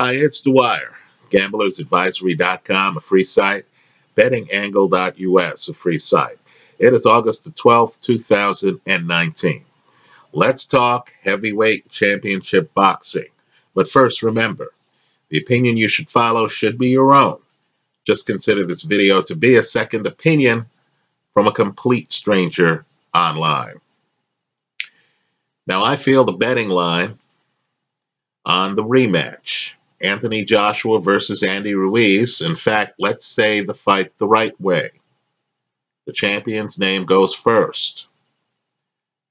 Hi, it's Dwyer. GamblersAdvisory.com, a free site. BettingAngle.us, a free site. It is August the 12th, 2019. Let's talk heavyweight championship boxing. But first, remember, the opinion you should follow should be your own. Just consider this video to be a second opinion from a complete stranger online. Now, I feel the betting line on the rematch, Anthony Joshua versus Andy Ruiz. In fact, let's say the fight the right way. The champion's name goes first.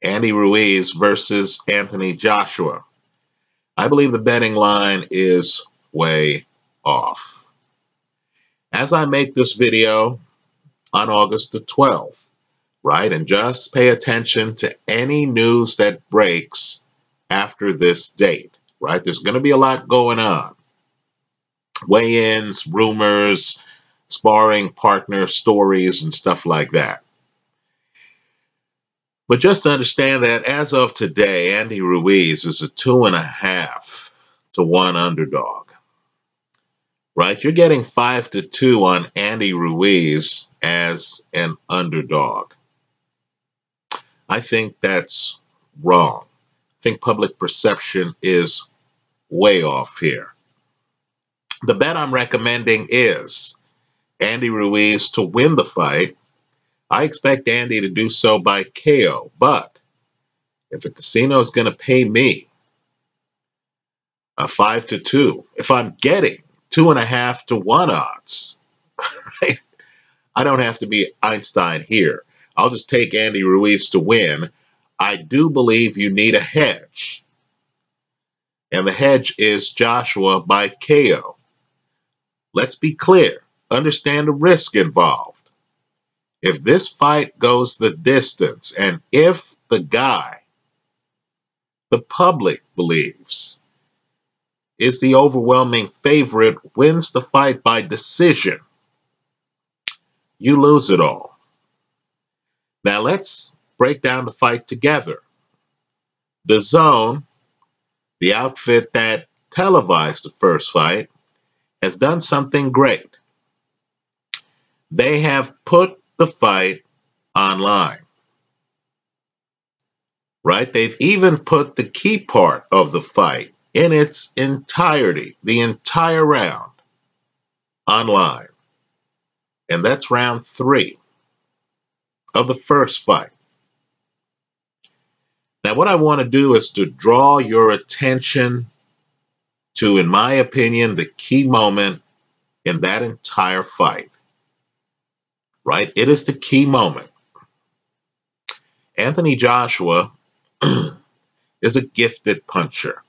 Andy Ruiz versus Anthony Joshua. I believe the betting line is way off. As I make this video on August the 12th, right, and just pay attention to any news that breaks after this date, right? There's going to be a lot going on. Weigh-ins, rumors, sparring partner stories, and stuff like that. But just understand that as of today, Andy Ruiz is a 2.5 to 1 underdog, right? You're getting 5 to 2 on Andy Ruiz as an underdog. I think that's wrong. I think public perception is way off here. The bet I'm recommending is Andy Ruiz to win the fight. I expect Andy to do so by KO, but if the casino is going to pay me a 5 to 2, if I'm getting 2.5 to 1 odds, right, I don't have to be Einstein here. I'll just take Andy Ruiz to win. I do believe you need a hedge, and the hedge is Joshua by KO. Let's be clear. Understand the risk involved. If this fight goes the distance, and if the guy the public believes is the overwhelming favorite wins the fight by decision, you lose it all. Now let's break down the fight together. DAZN, the outfit that televised the first fight, has done something great. They have put the fight online, right? They've even put the key part of the fight in its entirety, the entire round, online. And that's round 3 of the first fight. Now, what I want to do is to draw your attention to, in my opinion, the key moment in that entire fight. Right? It is the key moment. Anthony Joshua is a gifted puncher.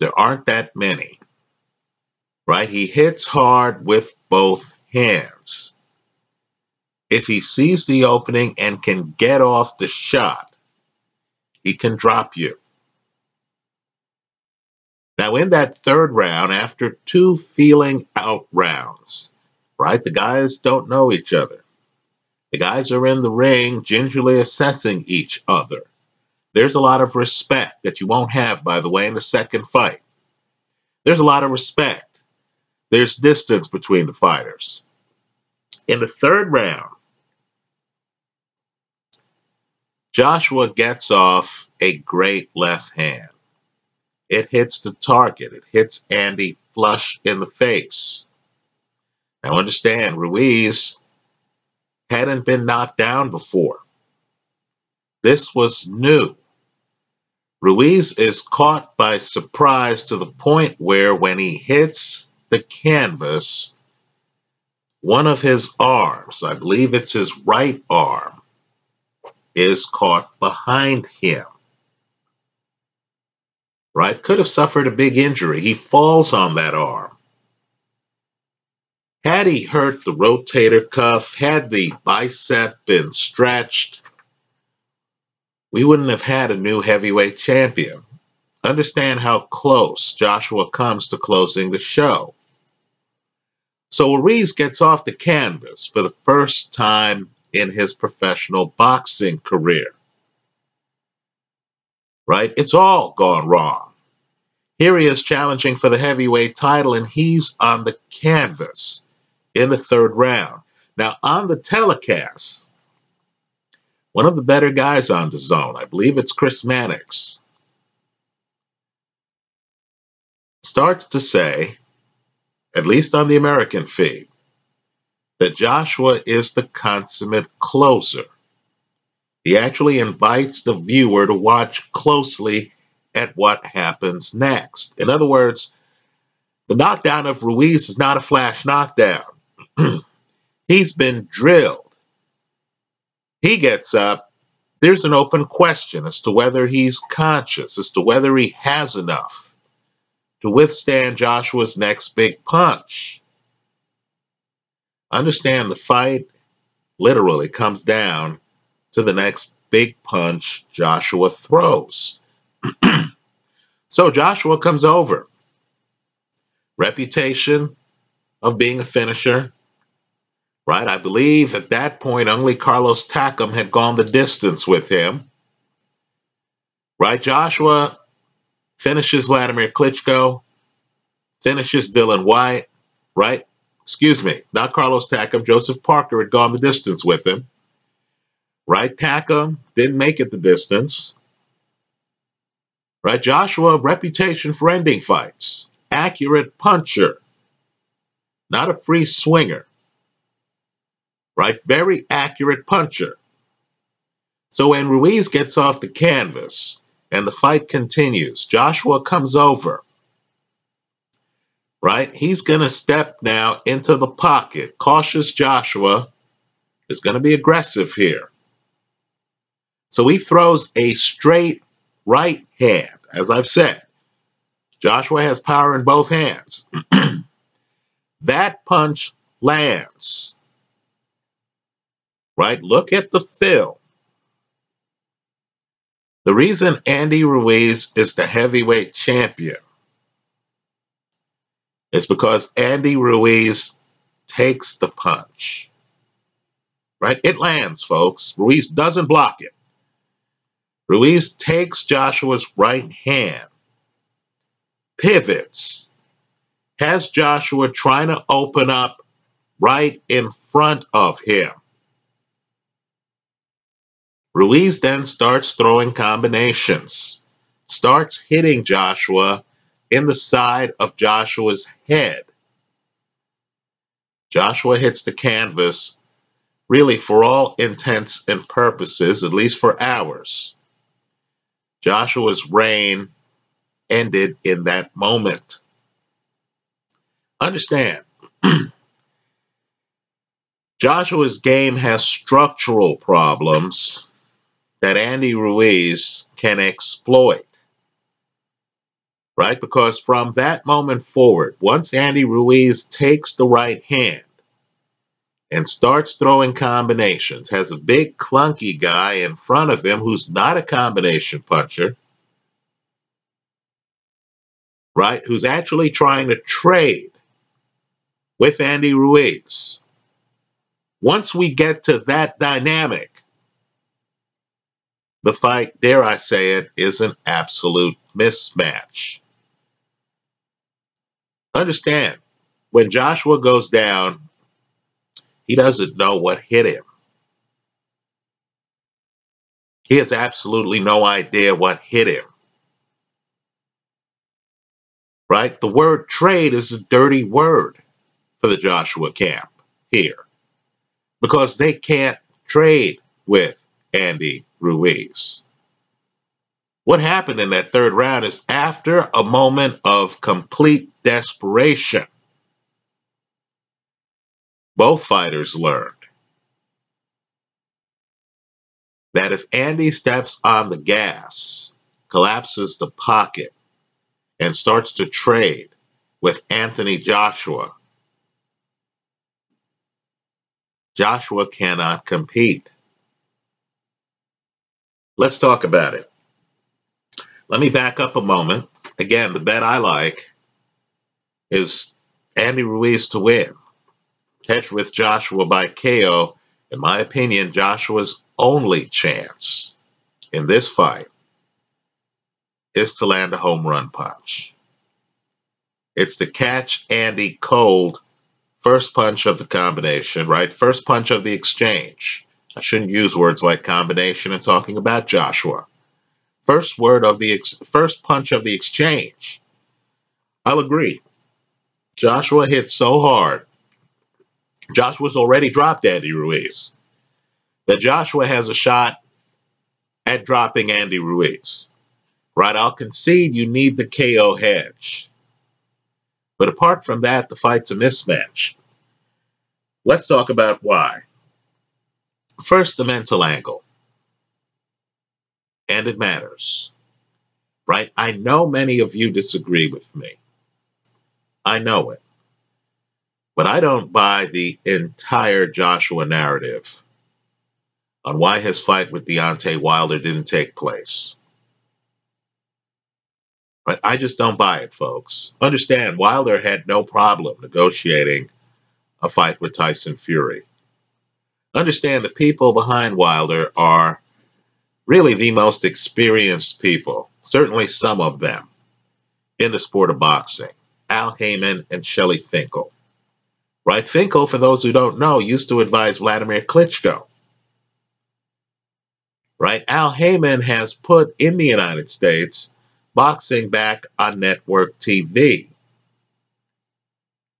There aren't that many, right? He hits hard with both hands. If he sees the opening and can get off the shot, he can drop you. Now, in that third round, after 2 feeling out rounds, right? The guys don't know each other. The guys are in the ring gingerly assessing each other. There's a lot of respect that you won't have, by the way, in the second fight. There's a lot of respect. There's distance between the fighters. In the third round, Joshua gets off a great left hand. It hits the target. It hits Andy flush in the face. Now understand, Ruiz hadn't been knocked down before. This was new. Ruiz is caught by surprise to the point where when he hits the canvas, one of his arms, I believe it's his right arm, is caught behind him. Right? Could have suffered a big injury. He falls on that arm. Had he hurt the rotator cuff, had the bicep been stretched, we wouldn't have had a new heavyweight champion. Understand how close Joshua comes to closing the show. So Ruiz gets off the canvas for the first time in his professional boxing career. Right? It's all gone wrong. Here he is challenging for the heavyweight title, and he's on the canvas in the third round. Now, on the telecast, one of the better guys on DAZN, I believe it's Chris Mannix, starts to say, at least on the American feed, that Joshua is the consummate closer. He actually invites the viewer to watch closely at what happens next. In other words, the knockdown of Ruiz is not a flash knockdown. He's been drilled. He gets up. There's an open question as to whether he's conscious, as to whether he has enough to withstand Joshua's next big punch. Understand, the fight literally comes down to the next big punch Joshua throws. So Joshua comes over. Reputation of being a finisher, right? I believe at that point only Carlos Takam had gone the distance with him, right? Joshua finishes Vladimir Klitschko, finishes Dillian Whyte, right? Excuse me, not Carlos Takam. Joseph Parker had gone the distance with him, right? Takam didn't make it the distance, right? Joshua, reputation for ending fights. Accurate puncher. Not a free swinger. Right? Very accurate puncher. So when Ruiz gets off the canvas and the fight continues, Joshua comes over. Right? He's going to step now into the pocket. Cautious Joshua is going to be aggressive here. So he throws a straight right hand. As I've said, Joshua has power in both hands. That punch lands. Right? Look at the film. The reason Andy Ruiz is the heavyweight champion is because Andy Ruiz takes the punch. Right? It lands, folks. Ruiz doesn't block it. Ruiz takes Joshua's right hand, pivots, has Joshua trying to open up right in front of him. Ruiz then starts throwing combinations, starts hitting Joshua in the side of Joshua's head. Joshua hits the canvas, really for all intents and purposes, at least for hours. Joshua's reign ended in that moment. Understand, Joshua's game has structural problems that Andy Ruiz can exploit, right? Because from that moment forward, once Andy Ruiz takes the right hand and starts throwing combinations, has a big clunky guy in front of him who's not a combination puncher, right? Who's actually trying to trade with Andy Ruiz. Once we get to that dynamic, the fight, dare I say it, is an absolute mismatch. Understand, when Joshua goes down, he doesn't know what hit him. He has absolutely no idea what hit him. Right? The word trade is a dirty word for the Joshua camp here because they can't trade with Andy Ruiz. What happened in that third round is after a moment of complete desperation, both fighters learned that if Andy steps on the gas, collapses the pocket, and starts to trade with Anthony Joshua, Joshua cannot compete. Let's talk about it. Let me back up a moment. Again, the bet I like is Andy Ruiz to win. Hedged with Joshua by KO, in my opinion, Joshua's only chance in this fight is to land a home run punch. It's the catch, Andy, cold, first punch of the combination, right? First punch of the exchange. I shouldn't use words like combination in talking about Joshua. First punch of the exchange. I'll agree. Joshua hit so hard. Joshua's already dropped Andy Ruiz. That Joshua has a shot at dropping Andy Ruiz. Right? I'll concede you need the KO hedge. But apart from that, the fight's a mismatch. Let's talk about why. First, the mental angle. And it matters. Right? I know many of you disagree with me. I know it. But I don't buy the entire Joshua narrative on why his fight with Deontay Wilder didn't take place. Right? I just don't buy it, folks. Understand, Wilder had no problem negotiating a fight with Tyson Fury. Understand, the people behind Wilder are really the most experienced people, certainly some of them, in the sport of boxing. Al Haymon and Shelley Finkel. Right? Finkel, for those who don't know, used to advise Vladimir Klitschko. Right? Al Haymon has put in the United States boxing back on network TV.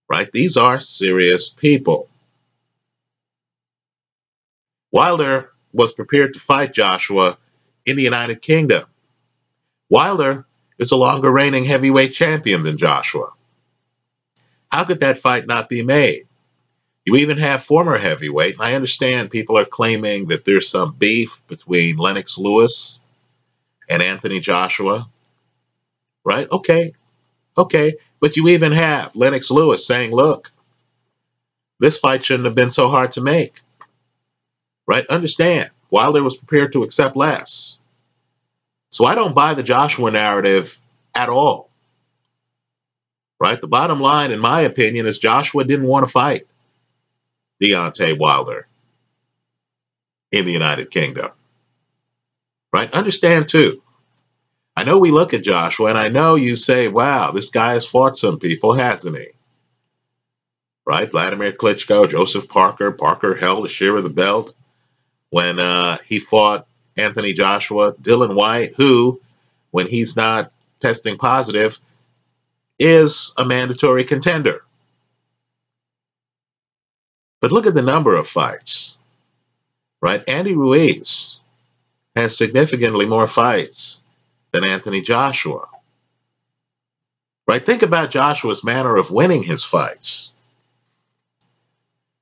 Right? These are serious people. Wilder was prepared to fight Joshua in the United Kingdom. Wilder is a longer reigning heavyweight champion than Joshua. How could that fight not be made? You even have former heavyweight, and I understand people are claiming that there's some beef between Lennox Lewis and Anthony Joshua. Right? Okay. Okay. But you even have Lennox Lewis saying, look, this fight shouldn't have been so hard to make. Right? Understand, Wilder was prepared to accept less. So I don't buy the Joshua narrative at all. Right? The bottom line, in my opinion, is Joshua didn't want to fight Deontay Wilder in the United Kingdom. Right? Understand, too. I know we look at Joshua, and I know you say, wow, this guy has fought some people, hasn't he? Right? Vladimir Klitschko, Joseph Parker. Parker held a share of the belt when he fought Anthony Joshua. Dillian Whyte, who, when he's not testing positive, is a mandatory contender. But look at the number of fights, right? Andy Ruiz has significantly more fights than Anthony Joshua, right? Think about Joshua's manner of winning his fights.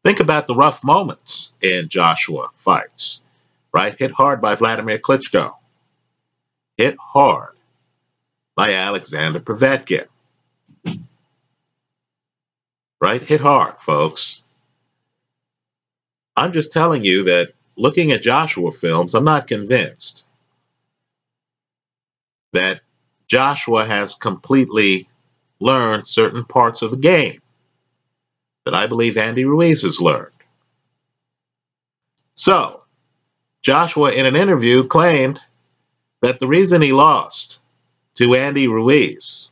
Think about the rough moments in Joshua fights. Right? Hit hard by Vladimir Klitschko. Hit hard by Alexander Povetkin. Right? Hit hard, folks. I'm just telling you that looking at Joshua films, I'm not convinced that Joshua has completely learned certain parts of the game that I believe Andy Ruiz has learned. So, Joshua, in an interview, claimed that the reason he lost to Andy Ruiz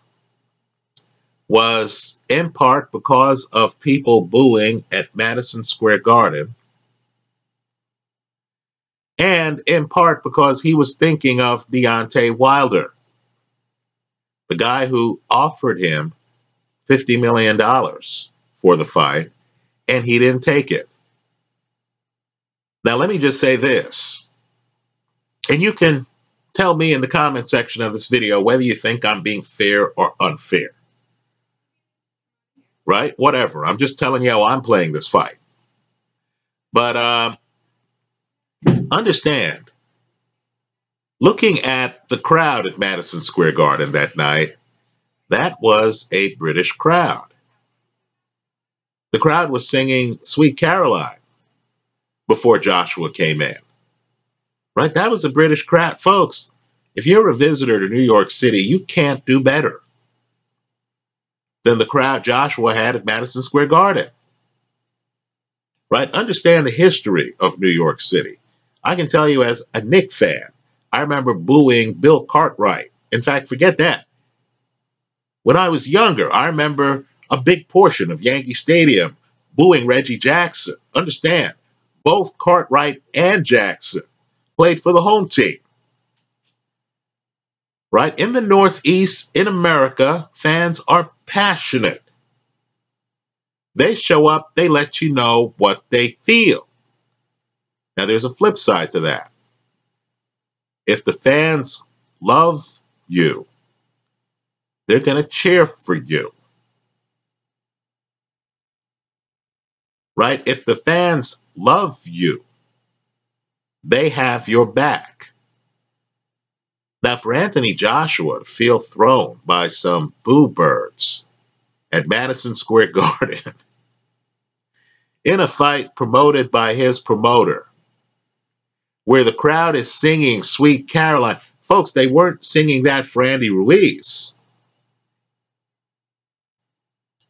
was in part because of people booing at Madison Square Garden and in part because he was thinking of Deontay Wilder, the guy who offered him $50 million for the fight, and he didn't take it. Now, let me just say this, and you can tell me in the comment section of this video whether you think I'm being fair or unfair, right? Whatever. I'm just telling you how I'm playing this fight. But understand, looking at the crowd at Madison Square Garden that night, that was a British crowd. The crowd was singing Sweet Caroline before Joshua came in, right? That was a British crowd. Folks, if you're a visitor to New York City, you can't do better than the crowd Joshua had at Madison Square Garden, right? Understand the history of New York City. I can tell you as a Knicks fan, I remember booing Bill Cartwright. In fact, forget that. When I was younger, I remember a big portion of Yankee Stadium booing Reggie Jackson. Understand, both Cartwright and Jackson played for the home team. Right? In the Northeast, in America, fans are passionate. They show up, they let you know what they feel. Now, there's a flip side to that. If the fans love you, they're going to cheer for you. Right? If the fans love you, they have your back. Now, for Anthony Joshua to feel thrown by some boo birds at Madison Square Garden in a fight promoted by his promoter, where the crowd is singing Sweet Caroline. Folks, they weren't singing that for Andy Ruiz.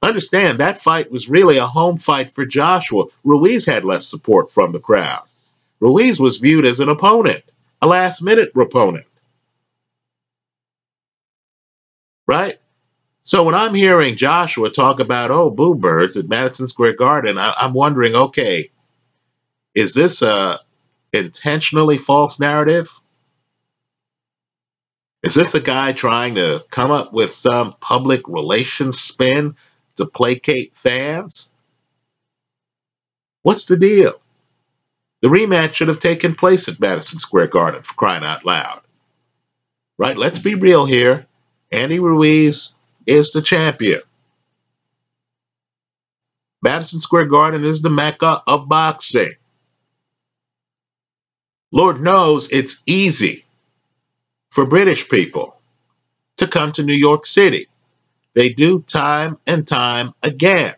Understand, that fight was really a home fight for Joshua. Ruiz had less support from the crowd. Ruiz was viewed as an opponent, a last-minute opponent. Right? So when I'm hearing Joshua talk about, oh, boo birds at Madison Square Garden, I'm wondering, okay, is this a intentionally false narrative? Is this a guy trying to come up with some public relations spin to placate fans? What's the deal? The rematch should have taken place at Madison Square Garden, for crying out loud. Right? Let's be real here. Andy Ruiz is the champion. Madison Square Garden is the mecca of boxing. Lord knows it's easy for British people to come to New York City. They do time and time again.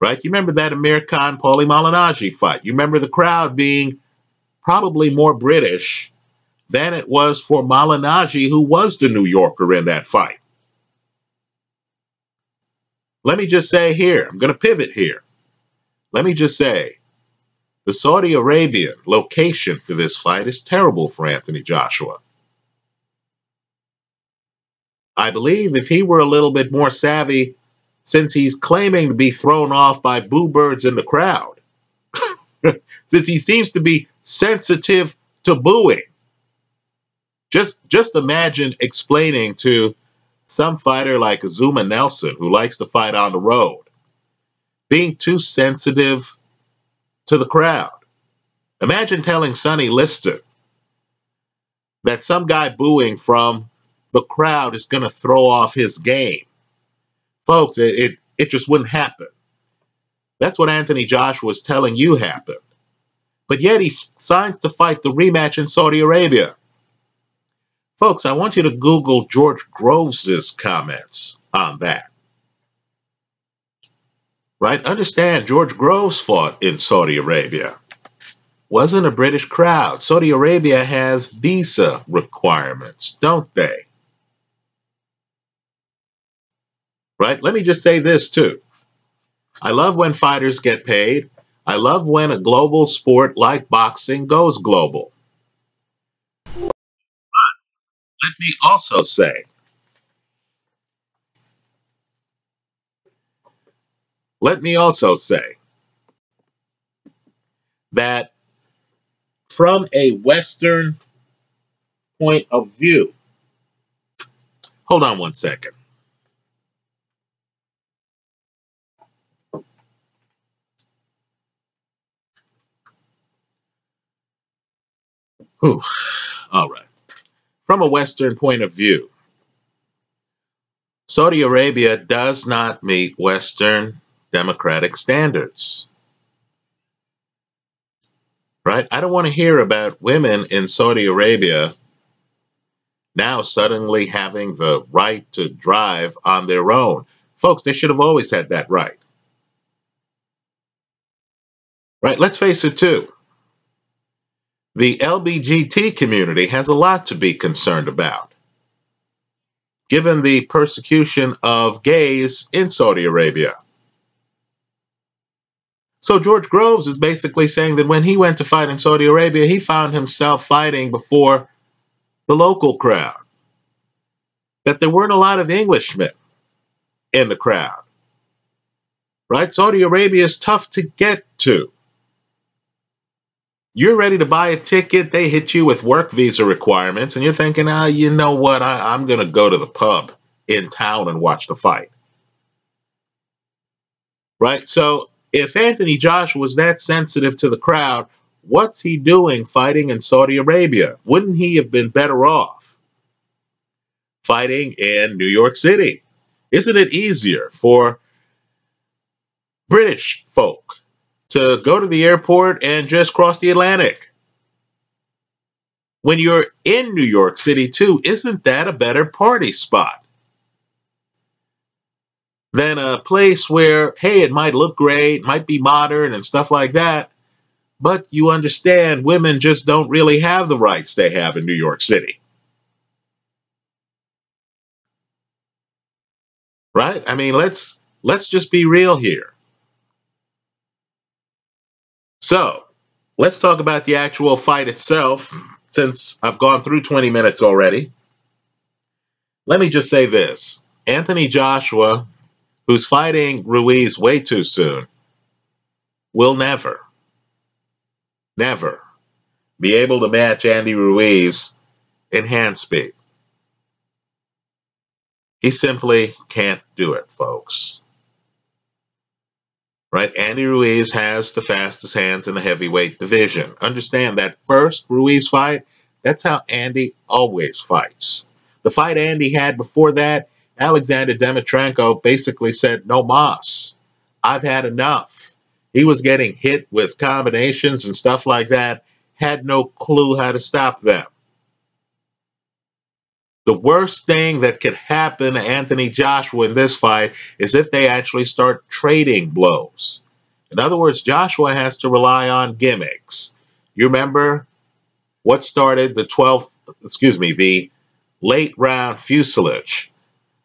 Right? You remember that Amir Khan-Pauli Malignaggi fight. You remember the crowd being probably more British than it was for Malignaggi, who was the New Yorker in that fight. Let me just say here, I'm going to pivot here. Let me just say, the Saudi Arabian location for this fight is terrible for Anthony Joshua. I believe if he were a little bit more savvy, since he's claiming to be thrown off by boo birds in the crowd, since he seems to be sensitive to booing, just imagine explaining to some fighter like Zuma Nelson, who likes to fight on the road, being too sensitive to the crowd. Imagine telling Sonny Liston that some guy booing from the crowd is going to throw off his game. Folks, it just wouldn't happen. That's what Anthony Joshua is telling you happened. But yet he signs to fight the rematch in Saudi Arabia. Folks, I want you to Google George Groves' comments on that. Right? Understand, George Groves fought in Saudi Arabia. Wasn't a British crowd. Saudi Arabia has visa requirements, don't they? Right? Let me just say this, too. I love when fighters get paid. I love when a global sport like boxing goes global. But let me also say, that from a Western point of view, hold on one second. Whew. All right. From a Western point of view, Saudi Arabia does not meet Western democratic standards. Right? I don't want to hear about women in Saudi Arabia now suddenly having the right to drive on their own. Folks, they should have always had that right. Right? Let's face it, too. The LGBT community has a lot to be concerned about, given the persecution of gays in Saudi Arabia. So George Groves is basically saying that when he went to fight in Saudi Arabia, he found himself fighting before the local crowd. that there weren't a lot of Englishmen in the crowd, right? Saudi Arabia is tough to get to. You're ready to buy a ticket. They hit you with work visa requirements, and you're thinking, ah, you know what? I'm going to go to the pub in town and watch the fight. Right? So if Anthony Joshua was that sensitive to the crowd, what's he doing fighting in Saudi Arabia? Wouldn't he have been better off fighting in New York City? Isn't it easier for British folk to go to the airport and just cross the Atlantic? When you're in New York City, too, isn't that a better party spot than a place where, hey, it might look great, might be modern and stuff like that, but you understand women just don't really have the rights they have in New York City? Right? I mean, let's just be real here. So let's talk about the actual fight itself, since I've gone through 20 minutes already. Let me just say this. Anthony Joshua, who's fighting Ruiz way too soon, will never be able to match Andy Ruiz in hand speed. He simply can't do it, folks. Right? Andy Ruiz has the fastest hands in the heavyweight division. Understand that first Ruiz fight, that's how Andy always fights. The fight Andy had before that, Alexander Dimitrenko basically said, no mas, I've had enough. He was getting hit with combinations and stuff like that, had no clue how to stop them. The worst thing that could happen to Anthony Joshua in this fight is if they actually start trading blows. In other words, Joshua has to rely on gimmicks. You remember what started the 12th, excuse me, the late round fusilage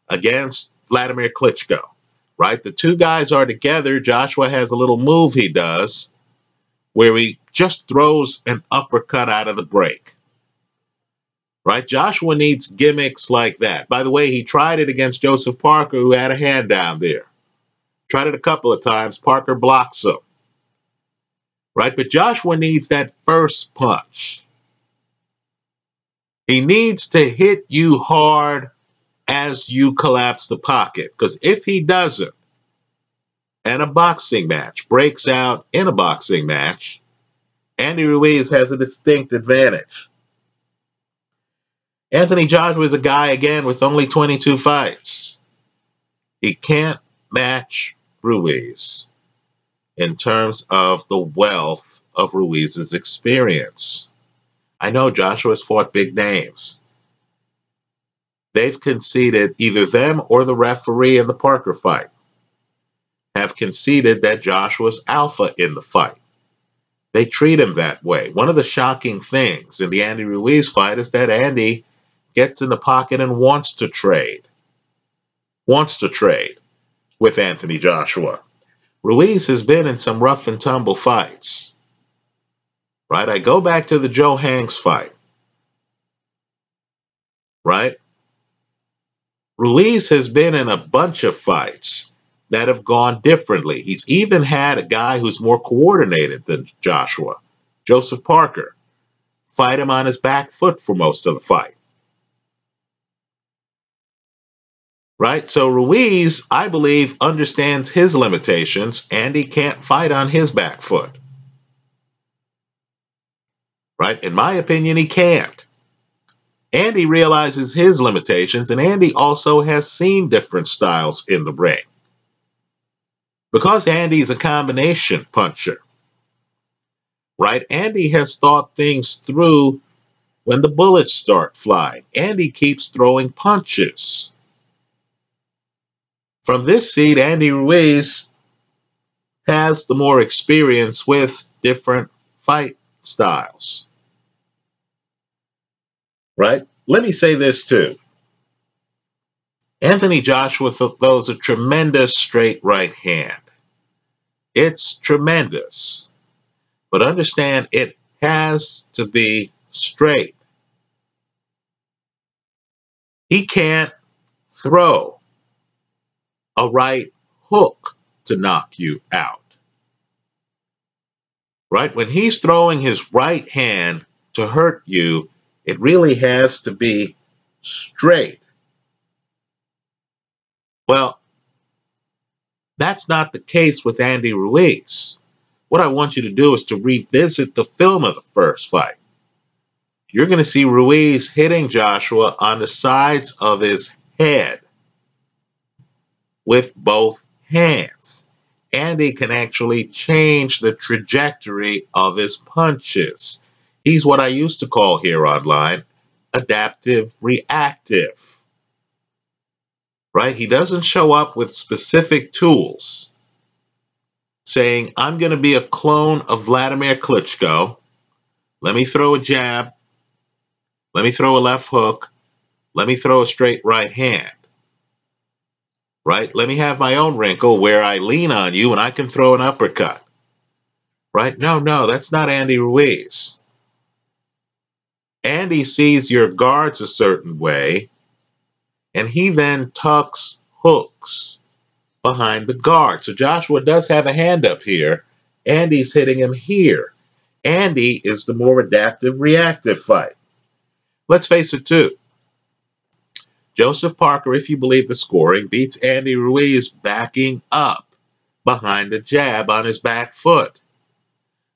against Vladimir Klitschko, right? The two guys are together. Joshua has a little move he does where he just throws an uppercut out of the break. Right? Joshua needs gimmicks like that. By the way, he tried it against Joseph Parker, who had a hand down there. Tried it a couple of times. Parker blocks him. Right? But Joshua needs that first punch. He needs to hit you hard as you collapse the pocket. Because if he doesn't, and a boxing match breaks out in a boxing match, Andy Ruiz has a distinct advantage. Anthony Joshua is a guy, again, with only 22 fights. He can't match Ruiz in terms of the wealth of Ruiz's experience. I know Joshua's fought big names. They've conceded, either them or the referee in the Parker fight, have conceded that Joshua's alpha in the fight. They treat him that way. One of the shocking things in the Andy Ruiz fight is that Andy gets in the pocket and wants to trade with Anthony Joshua. Ruiz has been in some rough and tumble fights, right? I go back to the Joe Hanks fight, right? Ruiz has been in a bunch of fights that have gone differently. He's even had a guy who's more coordinated than Joshua, Joseph Parker, fight him on his back foot for most of the fight. Right? So Ruiz, I believe, understands his limitations, and he can't fight on his back foot. Right? In my opinion, he can't. Andy realizes his limitations, and Andy also has seen different styles in the ring. Because Andy's a combination puncher, right? Andy has thought things through when the bullets start flying. Andy keeps throwing punches. From this seat, Andy Ruiz has the more experience with different fight styles, right? Let me say this too. Anthony Joshua throws a tremendous straight right hand. It's tremendous, but understand it has to be straight. He can't throw a right hook to knock you out. Right? When he's throwing his right hand to hurt you, it really has to be straight. Well, that's not the case with Andy Ruiz. What I want you to do is to revisit the film of the first fight. You're going to see Ruiz hitting Joshua on the sides of his head with both hands. Andy can actually change the trajectory of his punches. He's what I used to call here online adaptive reactive. Right? He doesn't show up with specific tools saying, I'm going to be a clone of Vladimir Klitschko. Let me throw a jab. Let me throw a left hook. Let me throw a straight right hand. Right? Let me have my own wrinkle where I lean on you and I can throw an uppercut. Right? No, that's not Andy Ruiz. Andy sees your guards a certain way, and he then tucks hooks behind the guard. So Joshua does have a hand up here. Andy's hitting him here. Andy is the more adaptive, reactive fight. Let's face it, too. Joseph Parker, if you believe the scoring, beats Andy Ruiz backing up behind a jab on his back foot.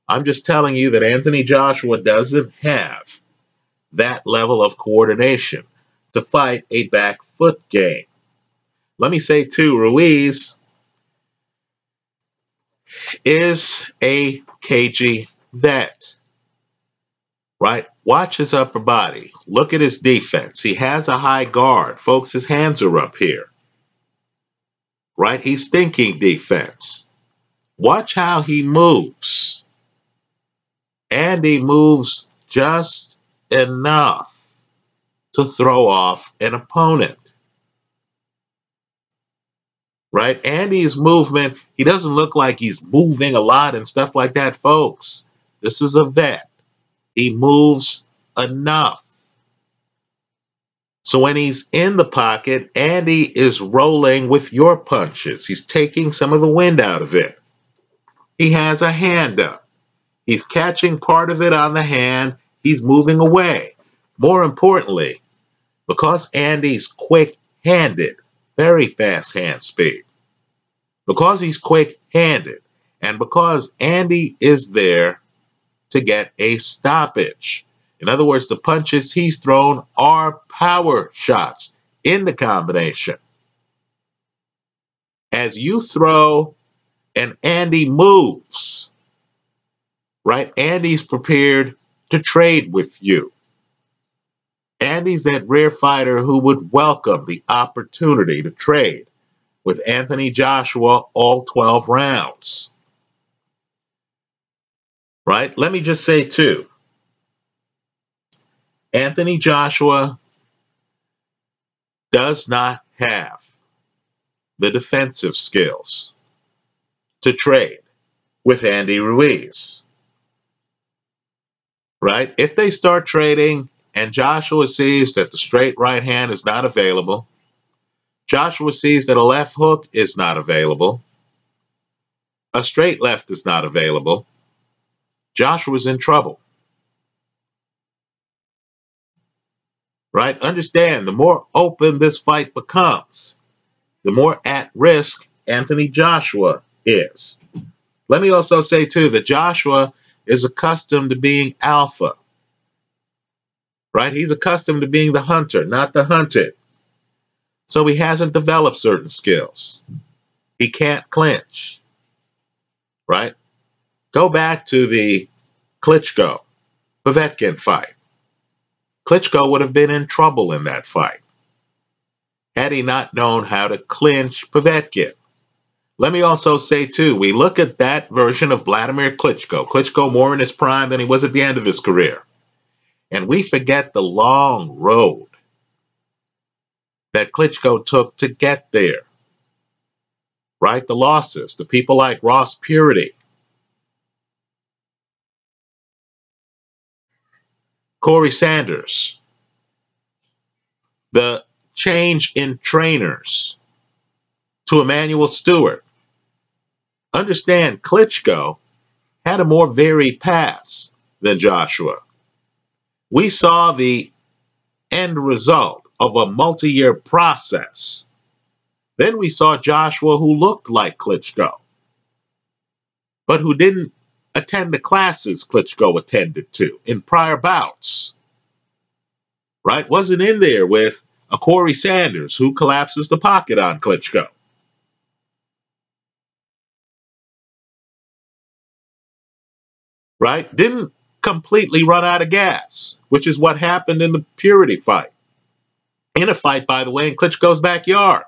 I'm just telling you that Anthony Joshua doesn't have that level of coordination to fight a back foot game. Let me say, too, Ruiz is a cagey vet, right? Watch his upper body. Look at his defense. He has a high guard. Folks, his hands are up here, right? He's thinking defense. Watch how he moves. Andy moves just enough to throw off an opponent. Right? Andy's movement, he doesn't look like he's moving a lot and stuff like that, folks. This is a vet. He moves enough. So when he's in the pocket, Andy is rolling with your punches. He's taking some of the wind out of it. He has a hand up. He's catching part of it on the hand. He's moving away. More importantly, because Andy's quick-handed, very fast hand speed, because he's quick-handed, and because Andy is there to get a stoppage. In other words, the punches he's thrown are power shots in the combination. As you throw and Andy moves, right? Andy's prepared to trade with you. Andy's that rare fighter who would welcome the opportunity to trade with Anthony Joshua all 12 rounds. Right? Let me just say, too, Anthony Joshua does not have the defensive skills to trade with Andy Ruiz. Right? If they start trading and Joshua sees that the straight right hand is not available, Joshua sees that a left hook is not available, a straight left is not available, Joshua's in trouble. Right? Understand, the more open this fight becomes, the more at risk Anthony Joshua is. Let me also say, too, that Joshua is accustomed to being alpha. Right? He's accustomed to being the hunter, not the hunted. So he hasn't developed certain skills. He can't clinch. Right? Go back to the Klitschko-Povetkin fight. Klitschko would have been in trouble in that fight had he not known how to clinch Povetkin. Let me also say, too, we look at that version of Vladimir Klitschko. Klitschko more in his prime than he was at the end of his career. And we forget the long road that Klitschko took to get there. Right? The losses, the people like Ross Purity, Corey Sanders, the change in trainers to Emmanuel Stewart. Understand, Klitschko had a more varied past than Joshua. We saw the end result of a multi-year process. Then we saw Joshua who looked like Klitschko, but who didn't attend the classes Klitschko attended to in prior bouts, right? Wasn't in there with a Corey Sanders who collapses the pocket on Klitschko. Right? Didn't completely run out of gas, which is what happened in the Purity fight. In a fight, by the way, in Klitschko's backyard.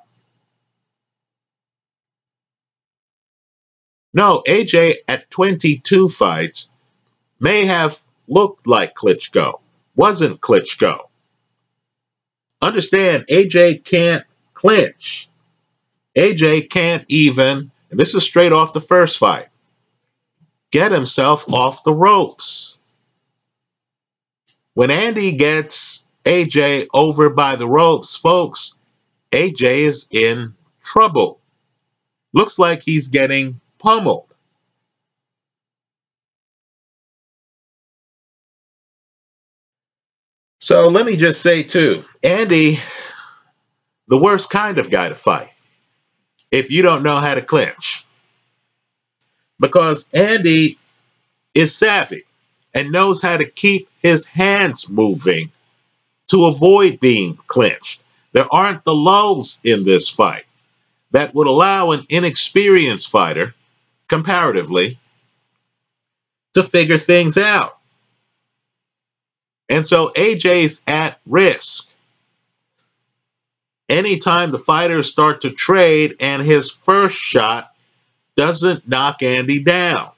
No, AJ at 22 fights may have looked like Klitschko, wasn't Klitschko. Understand, AJ can't clinch. AJ can't even, and this is straight off the first fight, get himself off the ropes. When Andy gets AJ over by the ropes, folks, AJ is in trouble. Looks like he's getting pummeled. So let me just say, too, Andy, the worst kind of guy to fight if you don't know how to clinch. Because Andy is savvy and knows how to keep his hands moving to avoid being clinched. There aren't the lulls in this fight that would allow an inexperienced fighter, comparatively, to figure things out. And so AJ's at risk. Anytime the fighters start to trade and his first shot doesn't knock Andy down,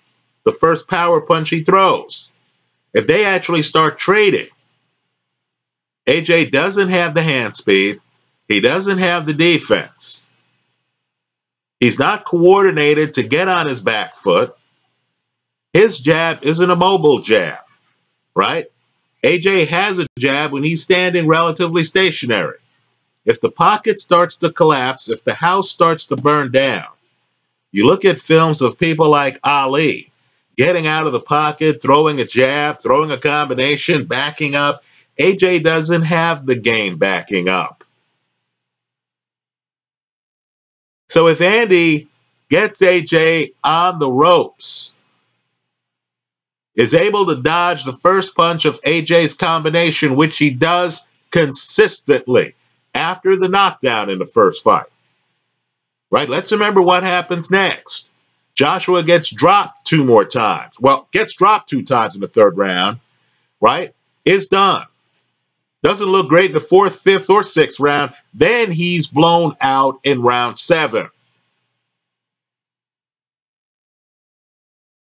the first power punch he throws, if they actually start trading, AJ doesn't have the hand speed, he doesn't have the defense, he's not coordinated to get on his back foot, his jab isn't a mobile jab, right? AJ has a jab when he's standing relatively stationary. If the pocket starts to collapse, if the house starts to burn down, you look at films of people like Ali getting out of the pocket, throwing a jab, throwing a combination, backing up. AJ doesn't have the game backing up. So if Andy gets AJ on the ropes, is able to dodge the first punch of AJ's combination, which he does consistently after the knockdown in the first fight. Right? Let's remember what happens next. Joshua gets dropped two more times. Well, gets dropped two times in the third round, right? It's done. Doesn't look great in the fourth, fifth, or sixth round. Then he's blown out in round 7.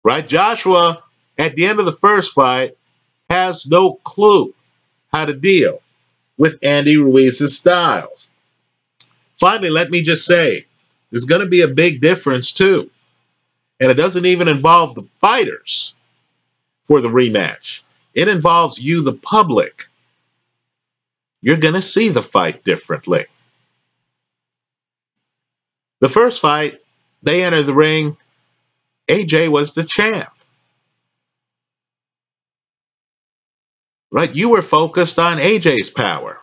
Right? Joshua, at the end of the first fight, has no clue how to deal with Andy Ruiz's styles. Finally, let me just say, there's going to be a big difference, too. And it doesn't even involve the fighters for the rematch. It involves you, the public. You're going to see the fight differently. The first fight, they enter the ring. AJ was the champ. Right? You were focused on AJ's power.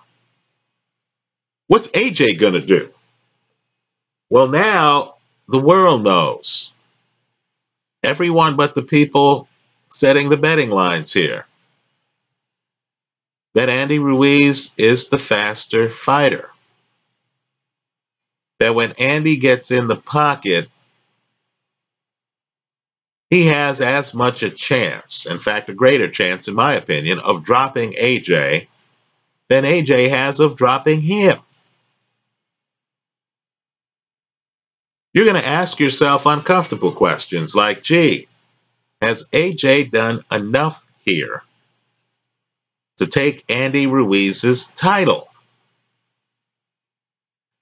What's AJ going to do? Well, now the world knows. Everyone but the people setting the betting lines here. That Andy Ruiz is the faster fighter. That when Andy gets in the pocket, he has as much a chance, in fact, a greater chance, in my opinion, of dropping AJ than AJ has of dropping him. You're going to ask yourself uncomfortable questions like, gee, has AJ done enough here to take Andy Ruiz's title?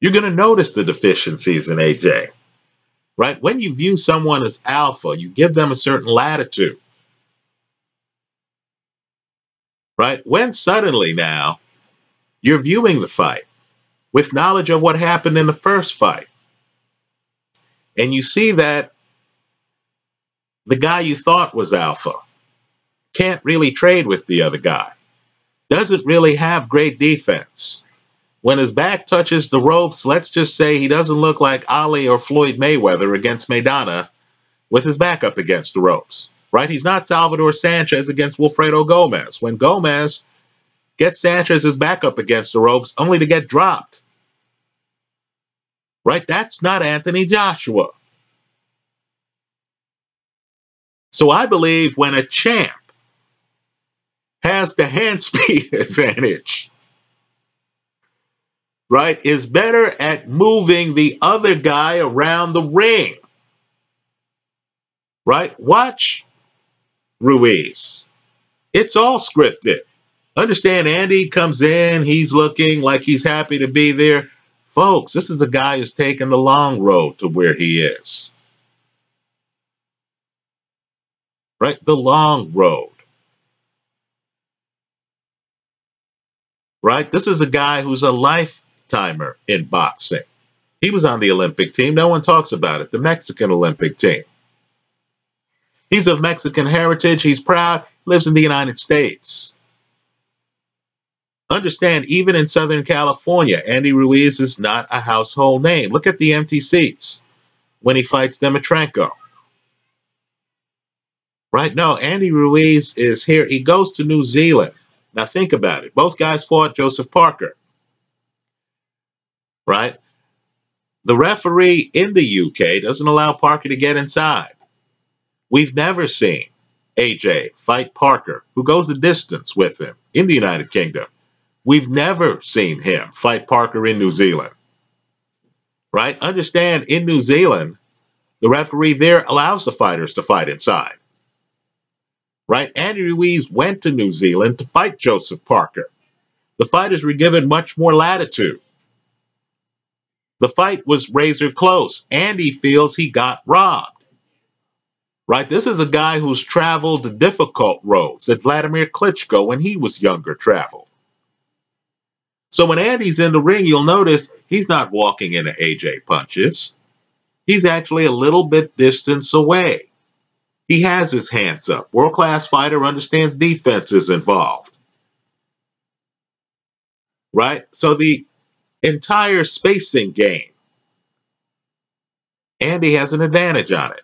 You're going to notice the deficiencies in AJ, right? When you view someone as alpha, you give them a certain latitude, right? When suddenly now you're viewing the fight with knowledge of what happened in the first fight. And you see that the guy you thought was alpha can't really trade with the other guy, doesn't really have great defense. When his back touches the ropes, let's just say he doesn't look like Ali or Floyd Mayweather against Maidana with his back up against the ropes, right? He's not Salvador Sanchez against Wilfredo Gomez. When Gomez gets Sanchez's back up against the ropes only to get dropped, right? That's not Anthony Joshua. So I believe when a champ has the hand speed advantage, right, is better at moving the other guy around the ring, right? Watch Ruiz. It's all scripted. Understand, Andy comes in, he's looking like he's happy to be there. Folks, this is a guy who's taken the long road to where he is, right? The long road. Right? This is a guy who's a lifetimer in boxing. He was on the Olympic team. No one talks about it. The Mexican Olympic team. He's of Mexican heritage. He's proud. Lives in the United States. Understand, even in Southern California, Andy Ruiz is not a household name. Look at the empty seats when he fights Dimitrenko. Right? No, Andy Ruiz is here. He goes to New Zealand. Now think about it. Both guys fought Joseph Parker, right? The referee in the UK doesn't allow Parker to get inside. We've never seen AJ fight Parker, who goes the distance with him in the United Kingdom. We've never seen him fight Parker in New Zealand, right? Understand, in New Zealand, the referee there allows the fighters to fight inside. Right? Andy Ruiz went to New Zealand to fight Joseph Parker. The fighters were given much more latitude. The fight was razor close. Andy feels he got robbed. Right? This is a guy who's traveled the difficult roads that Vladimir Klitschko, when he was younger, traveled. So when Andy's in the ring, you'll notice he's not walking into AJ punches. He's actually a little bit distance away. He has his hands up. World-class fighter understands defense is involved, right? So the entire spacing game, Andy has an advantage on it,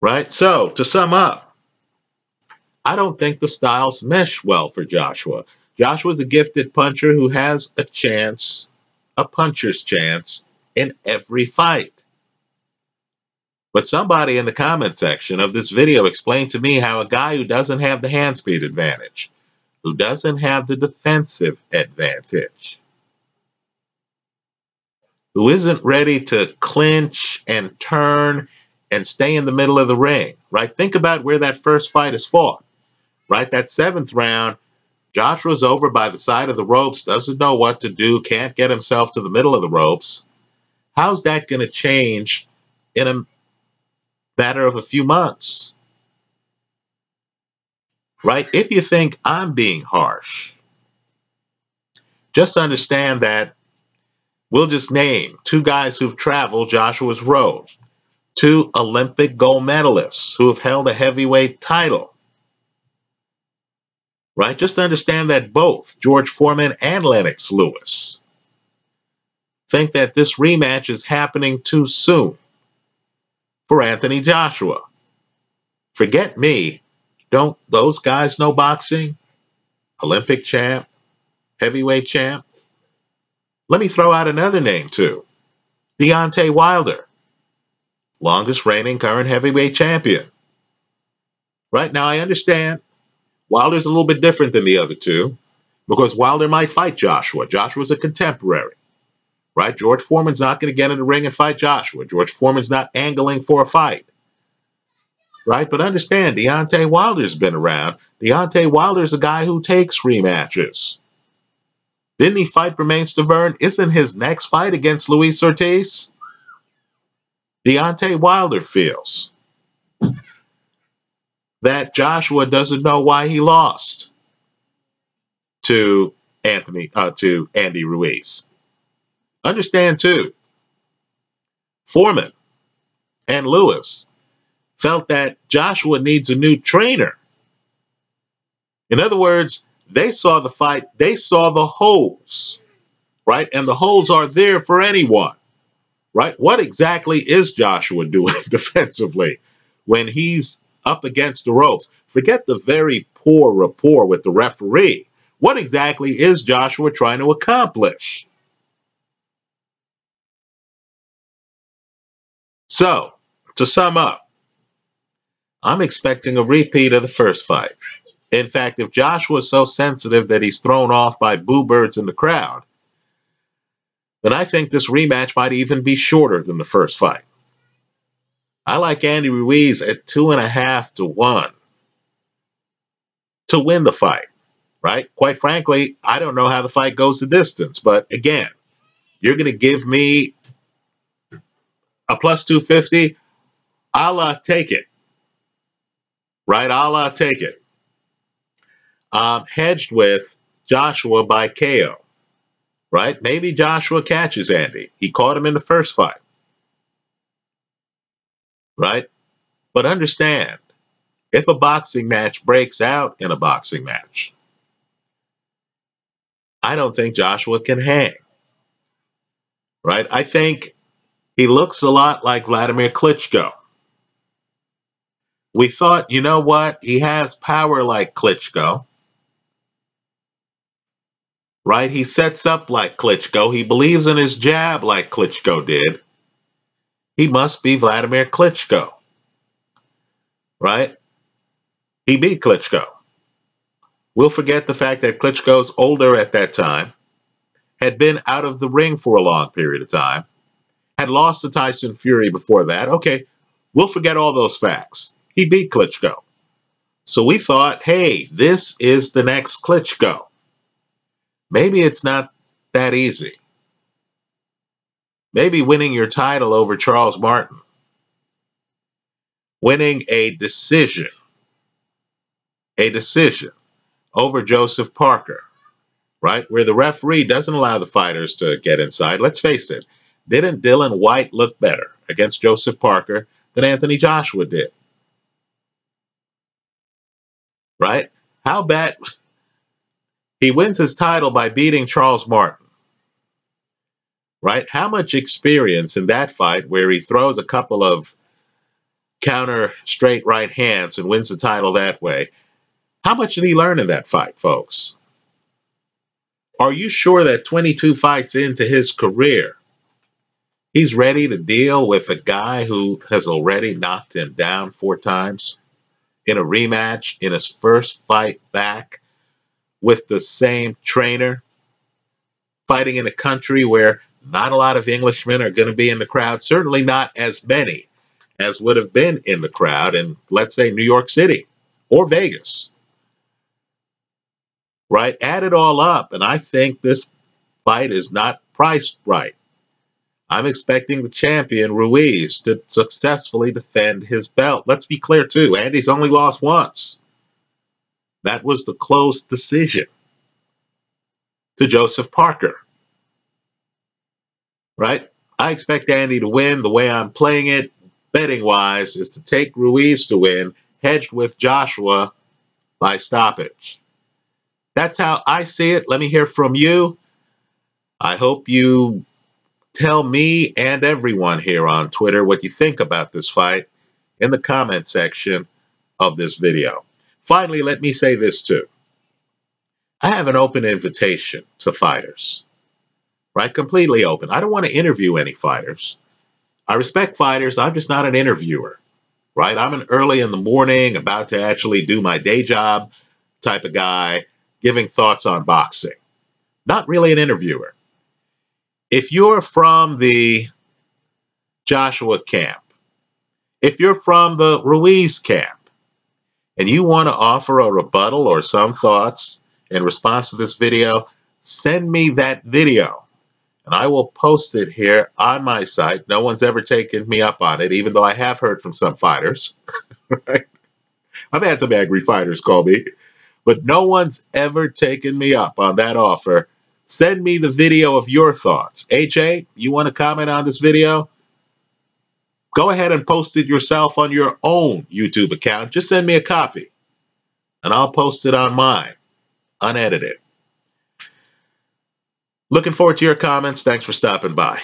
right? So to sum up, I don't think the styles mesh well for Joshua. Joshua's a gifted puncher who has a chance, a puncher's chance, in every fight. But somebody in the comment section of this video explained to me how a guy who doesn't have the hand speed advantage, who doesn't have the defensive advantage, who isn't ready to clinch and turn and stay in the middle of the ring, right? Think about where that first fight is fought, right? That seventh round, Joshua's over by the side of the ropes, doesn't know what to do, can't get himself to the middle of the ropes. How's that going to change in a matter of a few months, right? If you think I'm being harsh, just understand that we'll just name two guys who've traveled Joshua's road, two Olympic gold medalists who have held a heavyweight title, right? Just understand that both George Foreman and Lennox Lewis think that this rematch is happening too soon for Anthony Joshua. Forget me. Don't those guys know boxing? Olympic champ, heavyweight champ. Let me throw out another name too. Deontay Wilder, longest reigning current heavyweight champion. Right now, I understand Wilder's a little bit different than the other two because Wilder might fight Joshua. Joshua's a contemporary. Right? George Foreman's not going to get in the ring and fight Joshua. George Foreman's not angling for a fight. Right? But understand, Deontay Wilder's been around. Deontay Wilder's a guy who takes rematches. Didn't he fight Jermaine Stavern? Isn't his next fight against Luis Ortiz? Deontay Wilder feels that Joshua doesn't know why he lost to Andy Ruiz. Understand too, Foreman and Lewis felt that Joshua needs a new trainer. In other words, they saw the fight, they saw the holes, right? And the holes are there for anyone, right? What exactly is Joshua doing defensively when he's up against the ropes? Forget the very poor rapport with the referee. What exactly is Joshua trying to accomplish? So, to sum up, I'm expecting a repeat of the first fight. In fact, if Joshua is so sensitive that he's thrown off by boo birds in the crowd, then I think this rematch might even be shorter than the first fight. I like Andy Ruiz at 2.5 to 1 to win the fight, right? Quite frankly, I don't know how the fight goes the distance, but again, you're going to give me a +250, I'll take it, right? I'll take it. Hedged with Joshua by KO, right? Maybe Joshua catches Andy. He caught him in the first fight, right? But understand, if a boxing match breaks out in a boxing match, I don't think Joshua can hang, right? I think he looks a lot like Vladimir Klitschko. We thought, you know what? He has power like Klitschko, right? He sets up like Klitschko. He believes in his jab like Klitschko did. He must be Vladimir Klitschko, right? He beat Klitschko. We'll forget the fact that Klitschko's older at that time, had been out of the ring for a long period of time, had lost to Tyson Fury before that. Okay, we'll forget all those facts. He beat Klitschko. So we thought, hey, this is the next Klitschko. Maybe it's not that easy. Maybe winning your title over Charles Martin, winning a decision over Joseph Parker, right? Where the referee doesn't allow the fighters to get inside. Let's face it. Didn't Dillian Whyte look better against Joseph Parker than Anthony Joshua did? Right? How bad? He wins his title by beating Charles Martin. Right? How much experience in that fight where he throws a couple of counter straight right hands and wins the title that way? How much did he learn in that fight, folks? Are you sure that 22 fights into his career, he's ready to deal with a guy who has already knocked him down 4 times in a rematch in his first fight back with the same trainer, fighting in a country where not a lot of Englishmen are going to be in the crowd, certainly not as many as would have been in the crowd in, let's say, New York City or Vegas, right? Add it all up, and I think this fight is not priced right. I'm expecting the champion, Ruiz, to successfully defend his belt. Let's be clear, too. Andy's only lost once. That was the close decision to Joseph Parker, right? I expect Andy to win. The way I'm playing it, betting-wise, is to take Ruiz to win, hedged with Joshua by stoppage. That's how I see it. Let me hear from you. I hope you tell me and everyone here on Twitter what you think about this fight in the comment section of this video. Finally, let me say this too. I have an open invitation to fighters, right? Completely open. I don't want to interview any fighters. I respect fighters. I'm just not an interviewer, right? I'm an early in the morning, about to actually do my day job type of guy, giving thoughts on boxing. Not really an interviewer. If you're from the Joshua camp, if you're from the Ruiz camp, and you want to offer a rebuttal or some thoughts in response to this video, send me that video, and I will post it here on my site. No one's ever taken me up on it, even though I have heard from some fighters. Right? I've had some angry fighters call me. but no one's ever taken me up on that offer. Send me the video of your thoughts. HA, you want to comment on this video? Go ahead and post it yourself on your own YouTube account. Just send me a copy, and I'll post it on mine, unedited. Looking forward to your comments. Thanks for stopping by.